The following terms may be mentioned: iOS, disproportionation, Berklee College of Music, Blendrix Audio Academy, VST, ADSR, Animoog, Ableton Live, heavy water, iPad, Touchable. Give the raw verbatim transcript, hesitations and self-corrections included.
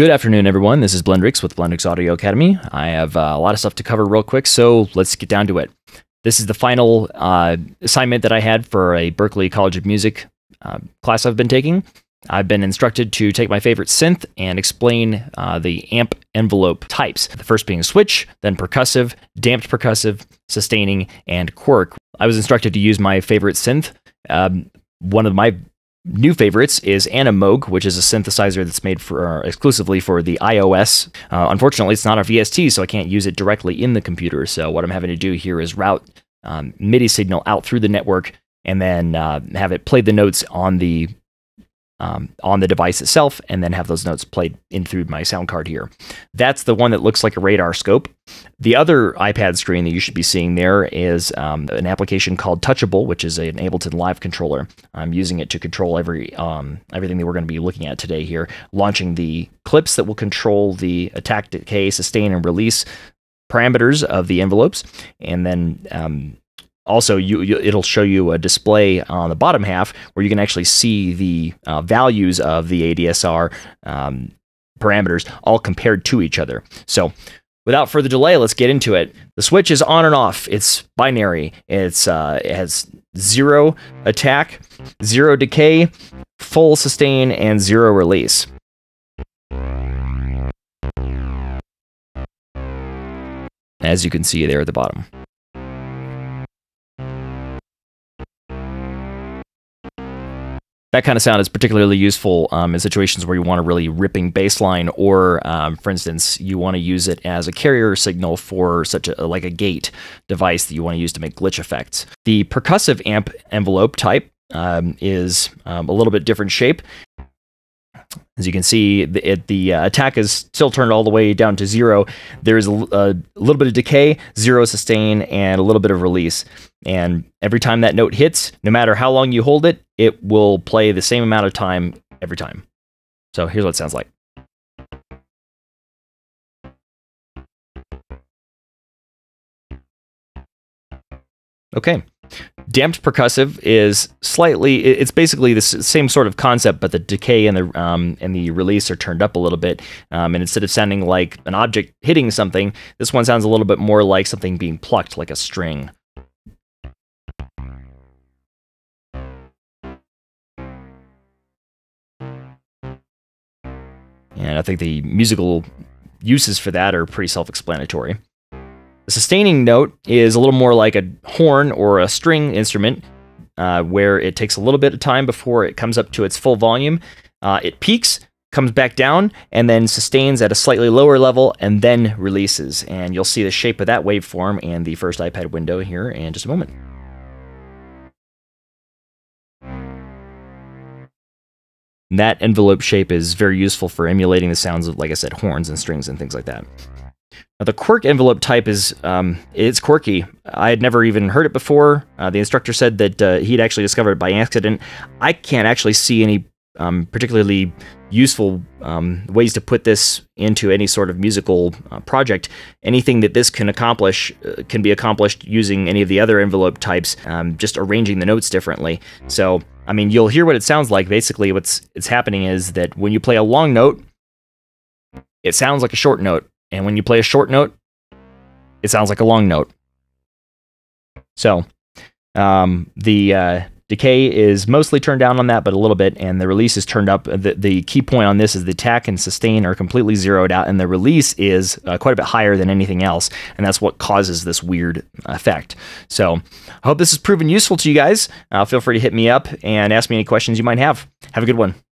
Good afternoon, everyone. This is Blendrix with Blendrix Audio Academy. I have uh, a lot of stuff to cover real quick, so let's get down to it. This is the final uh, assignment that I had for a Berklee College of Music uh, class I've been taking. I've been instructed to take my favorite synth and explain uh, the amp envelope types. The first being switch, then percussive, damped percussive, sustaining, and quirk. I was instructed to use my favorite synth. Um, one of my new favorites is Animoog, which is a synthesizer that's made for uh, exclusively for the iOS. Uh, unfortunately, it's not a V S T, so I can't use it directly in the computer. So what I'm having to do here is route um, MIDI signal out through the network and then uh, have it play the notes on the Um, on the device itself, and then have those notes played in through my sound card here. That's the one that looks like a radar scope. The other iPad screen that you should be seeing there is um, an application called Touchable, which is an Ableton Live controller. I'm using it to control every um, everything that we're going to be looking at today here, launching the clips that will control the attack, decay, sustain, and release parameters of the envelopes, and then um, Also, you, you, it'll show you a display on the bottom half where you can actually see the uh, values of the A D S R um, parameters all compared to each other. So without further delay, let's get into it. The switch is on and off. It's binary. It's, uh, it has zero attack, zero decay, full sustain, and zero release. As you can see there at the bottom. That kind of sound is particularly useful um, in situations where you want a really ripping bass line, or, um, for instance, you want to use it as a carrier signal for such a like a gate device that you want to use to make glitch effects. The percussive amp envelope type um, is um, a little bit different shape. As you can see, the, it, the uh, attack is still turned all the way down to zero. There's a, a little bit of decay, zero sustain, and a little bit of release. And every time that note hits, no matter how long you hold it, it will play the same amount of time every time. So here's what it sounds like. Okay. Damped percussive is slightly, it's basically the same sort of concept, but the decay and the um, and the release are turned up a little bit. Um, and instead of sounding like an object hitting something, this one sounds a little bit more like something being plucked, like a string. And I think the musical uses for that are pretty self-explanatory. The sustaining note is a little more like a horn or a string instrument, uh, where it takes a little bit of time before it comes up to its full volume. Uh, it peaks, comes back down, and then sustains at a slightly lower level, and then releases. And you'll see the shape of that waveform in the first iPad window here in just a moment. And that envelope shape is very useful for emulating the sounds of, like I said, horns and strings and things like that. Now, the quirk envelope type is, um, it's quirky. I had never even heard it before. Uh, the instructor said that uh, he'd actually discovered it by accident. I can't actually see any um, particularly useful um, ways to put this into any sort of musical uh, project. Anything that this can accomplish uh, can be accomplished using any of the other envelope types, um, just arranging the notes differently. So, I mean, you'll hear what it sounds like. Basically, what's it's happening is that when you play a long note, it sounds like a short note. And when you play a short note, it sounds like a long note. So um, the uh, decay is mostly turned down on that, but a little bit, and the release is turned up. The, the key point on this is the attack and sustain are completely zeroed out, and the release is uh, quite a bit higher than anything else, and that's what causes this weird effect. So I hope this has proven useful to you guys. Uh, feel free to hit me up and ask me any questions you might have. Have a good one.